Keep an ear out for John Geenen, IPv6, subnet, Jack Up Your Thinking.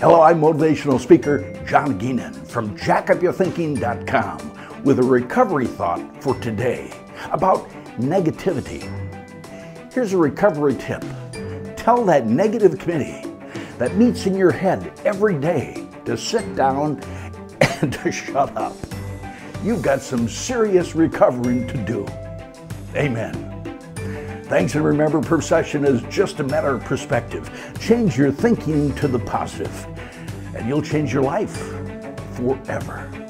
Hello, I'm motivational speaker John Geenen from jackupyourthinking.com with a recovery thought for today about negativity. Here's a recovery tip. Tell that negative committee that meets in your head every day to sit down and to shut up. You've got some serious recovering to do. Amen. Thanks, and remember, perception is just a matter of perspective. Change your thinking to the positive, and you'll change your life forever.